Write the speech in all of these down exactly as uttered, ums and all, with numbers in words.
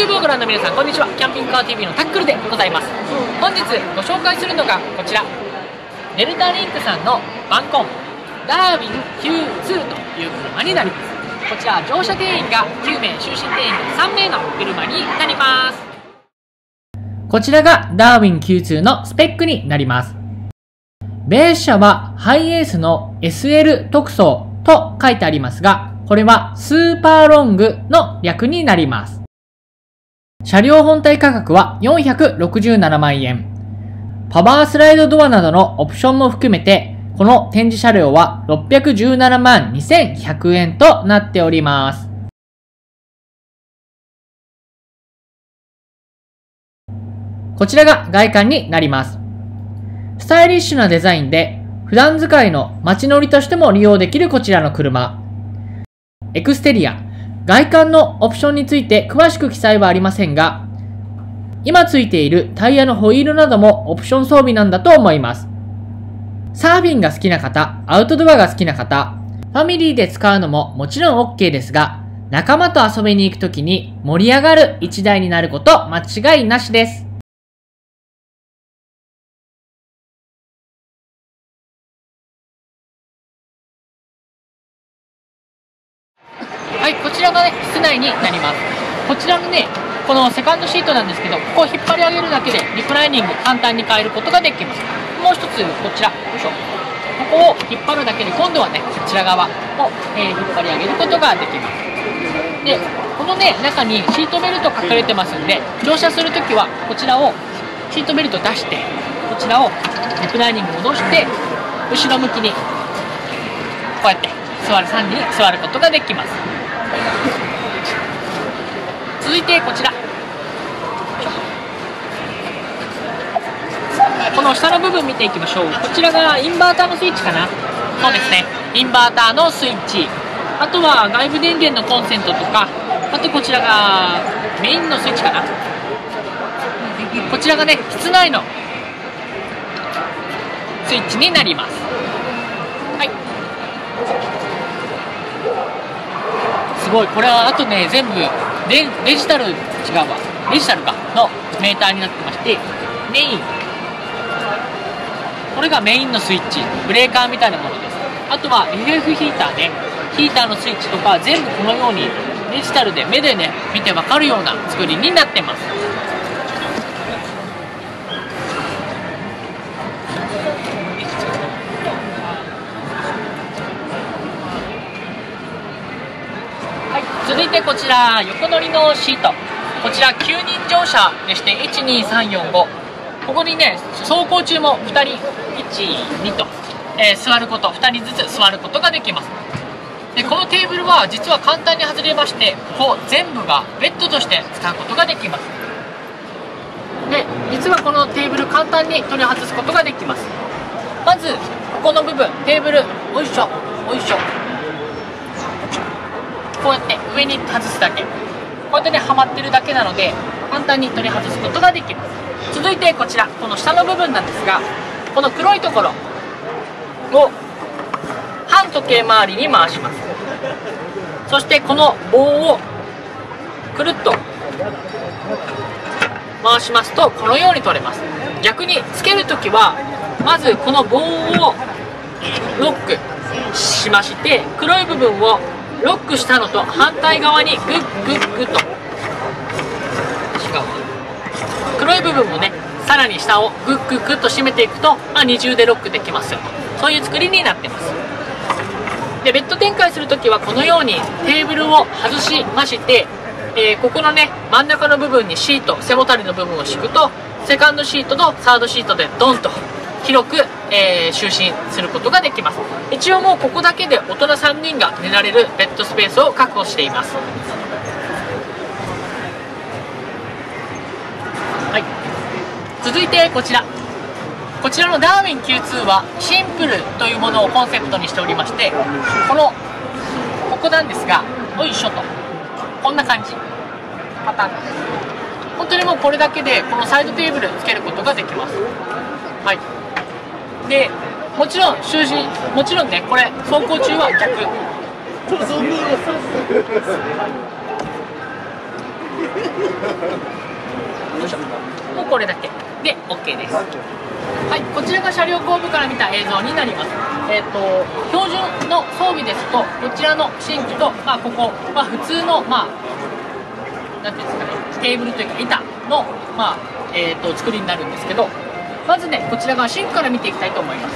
YouTube をご覧の皆さん、こんにちは。キャンピングカー ティーブイ のタックルでございます。本日ご紹介するのがこちら、デルタリンクさんのワンコンダーウィン キューツー という車になります。こちら乗車定員がきゅうめい、就寝定員がさんめいの車になります。こちらがダーウィン キューツー のスペックになります。ベース車はハイエースの エスエル 特装と書いてありますが、これはスーパーロングの略になります。車両本体価格はよんひゃくろくじゅうななまんえん。パワースライドドアなどのオプションも含めて、この展示車両はろっぴゃくじゅうななまんにせんひゃくえんとなっております。こちらが外観になります。スタイリッシュなデザインで、普段使いの街乗りとしても利用できるこちらの車。エクステリア、外観のオプションについて詳しく記載はありませんが、今ついているタイヤのホイールなどもオプション装備なんだと思います。サーフィンが好きな方、アウトドアが好きな方、ファミリーで使うのももちろん オーケー ですが、仲間と遊びに行くときに盛り上がる一台になること間違いなしです。はい、こちらがね、室内になります。こちらのね、このセカンドシートなんですけど、ここを引っ張り上げるだけでリクライニング簡単に変えることができます。もう一つ、こちら、よいしょ。ここを引っ張るだけで、今度はね、こちら側を、えー、引っ張り上げることができます。で、このね、中にシートベルト隠れてますんで、乗車するときは、こちらを、シートベルト出して、こちらをリクライニング戻して、後ろ向きに、こうやって座る、さんにんに座ることができます。続いてこちら、この下の部分見ていきましょう。こちらがインバーターのスイッチかな。そうですね、インバーターのスイッチ、あとは外部電源のコンセントとか、あとこちらがメインのスイッチかな。こちらがね、室内のスイッチになります。はい、すごい。これはあとね、全部デ, デジタル違うわデジタルかのメーターになってまして、メイン、これがメインのスイッチ、ブレーカーみたいなものです。あとは エフエフ ヒーターね、ヒーターのスイッチとか全部このようにデジタルで目でね見てわかるような作りになってます。続いてこちら、横乗りのシート。こちらきゅうにん乗車でして、いち、に、さん、よん、ご。ここにね、走行中もふたり、いち、にと、えー、座ること、ふたりずつ座ることができます。で、このテーブルは実は簡単に外れまして、ここ全部がベッドとして使うことができます。で、実はこのテーブル簡単に取り外すことができます。まず、ここの部分、テーブル、よいしょ、よいしょ。こうやって上に外すだけ、こうやってねはまってるだけなので簡単に取り外すことができます。続いてこちら、この下の部分なんですが、この黒いところを反時計回りに回します。そしてこの棒をくるっと回しますと、このように取れます。逆につけるときはまずこの棒をロックしまして、黒い部分をロックしたのと反対側にグッグッグッと、違う、黒い部分もねさらに下をグッグッグッと締めていくと、まあ、二重でロックできますよと、そういう作りになってます。で、ベッド展開するときはこのようにテーブルを外しまして、えー、ここのね真ん中の部分にシート、背もたれの部分を敷くと、セカンドシートとサードシートでドンと広く、えー、就寝することができます。一応もうここだけで大人さんにんが寝られるベッドスペースを確保しています。はい、続いてこちら、こちらのダーウィン キューツー はシンプルというものをコンセプトにしておりまして、このここなんですが、よいしょと、こんな感じパターンです。本当にもうこれだけでこのサイドテーブルつけることができます。はい、でもちろん就寝、もちろんねこれ走行中は逆よいしょ、もうこれだけで OK です。はい、こちらが車両後部から見た映像になります。えー、と標準の装備ですと、こちらの新規と、まあ、ここは、まあ、普通の、まあ、なんていうんですかね、テーブルというか板の、まあえー、と作りになるんですけど、まずね、こちらがシンクから見ていきたいと思います。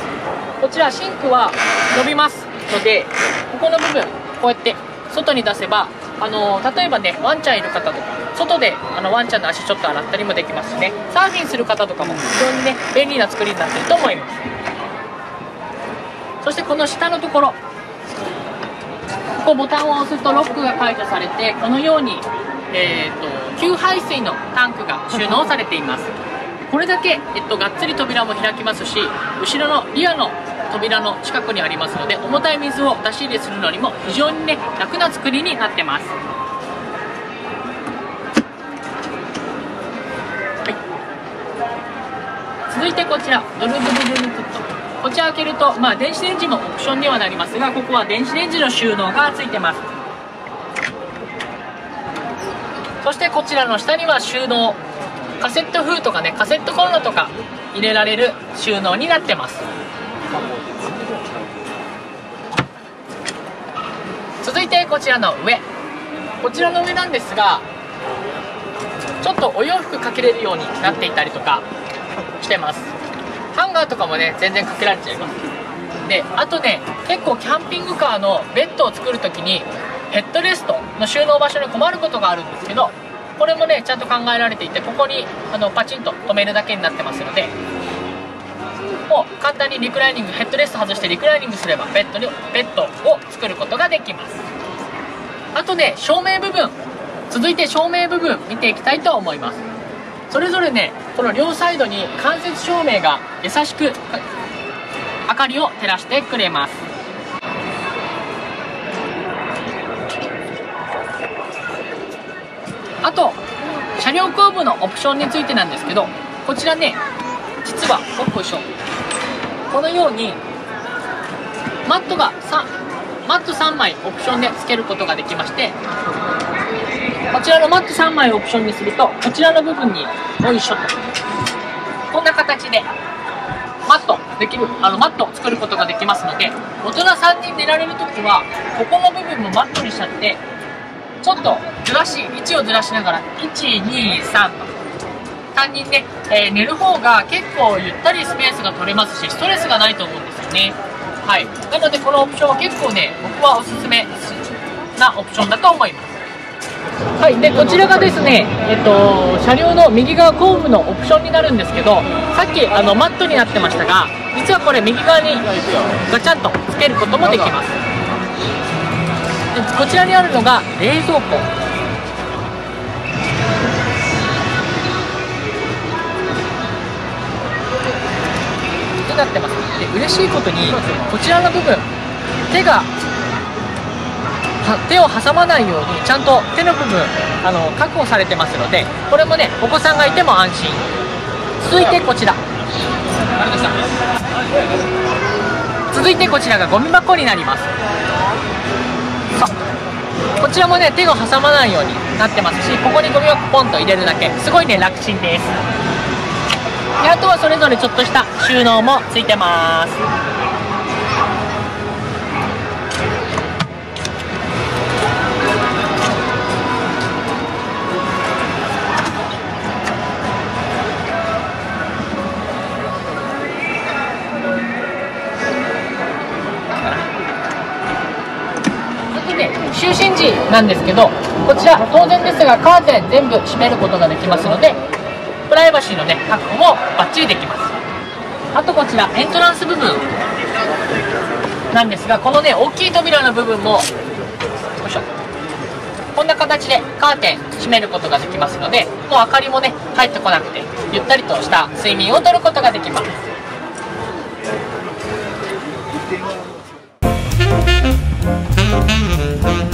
こちらシンクは伸びますので、ここの部分こうやって外に出せば、あのー、例えばね、ワンちゃんいる方とか外であのワンちゃんの足ちょっと洗ったりもできますしね、サーフィンする方とかも非常にね便利な作りになっていると思います。そしてこの下のところ、ここボタンを押すとロックが解除されて、このように、えー、と給排水のタンクが収納されています。これだけ、えっと、がっつり扉も開きますし、後ろのリアの扉の近くにありますので、重たい水を出し入れするのにも非常に、ね、楽な作りになってます。はい、続いてこちらドルドルドルドルと、こちら開けると、まあ、電子レンジもオプションにはなりますが、ここは電子レンジの収納がついてます。そしてこちらの下には収納、カセット風とかね、カセットコンロとか入れられる収納になってます。続いてこちらの上、こちらの上なんですが、ちょっとお洋服かけれるようになっていたりとかしてます。ハンガーとかもね、全然かけられちゃいます。で、あとね、結構キャンピングカーのベッドを作るときにヘッドレストの収納場所に困ることがあるんですけど、これもね、ちゃんと考えられていて、ここにあのパチンと止めるだけになってますので、もう簡単にリクライニング、ヘッドレスト外してリクライニングすればベッドに、ベッドを作ることができます。あとね、照明部分、続いて照明部分見ていきたいと思います。それぞれね、この両サイドに間接照明が優しく明かりを照らしてくれます。あと車両後部のオプションについてなんですけど、こちらね、実はこうしょ、このようにマットがさんマットさんまいオプションでつけることができまして、こちらのマットさんまいをオプションにすると、こちらの部分によいしょと、こんな形でマットできるあのマットを作ることができますので、大人さんにん寝られるときはここの部分もマットにしちゃって、ちょっとずらし位置をずらしながらいちにさんとさんにんね、えー、寝る方が結構ゆったりスペースが取れますし、ストレスがないと思うんですよね。はい、なのでこのオプションは結構ね、僕はおすすめなオプションだと思います。はい、でこちらがですね、えっと、車両の右側後部のオプションになるんですけど、さっきあのマットになってましたが、実はこれ右側にガチャンとつけることもできます。こちらにあるのが冷蔵庫、になってます。で、嬉しいことにこちらの部分、手が手を挟まないようにちゃんと手の部分あの確保されてますので、これもね、お子さんがいても安心。続いてこちら続いてこちらがゴミ箱になります。こちらもね、手を挟まないようになってますし、ここにゴミ箱ポンと入れるだけ、すごいね、楽ちんです。で、あとはそれぞれちょっとした収納もついてます。就寝時なんですけど、こちら当然ですがカーテン全部閉めることができますので、プライバシーの、ね、確保もバッチリできます。あとこちらエントランス部分なんですが、このね、大きい扉の部分もよいしょ、こんな形でカーテン閉めることができますので、もう明かりもね入ってこなくて、ゆったりとした睡眠をとることができます。We'll be right back.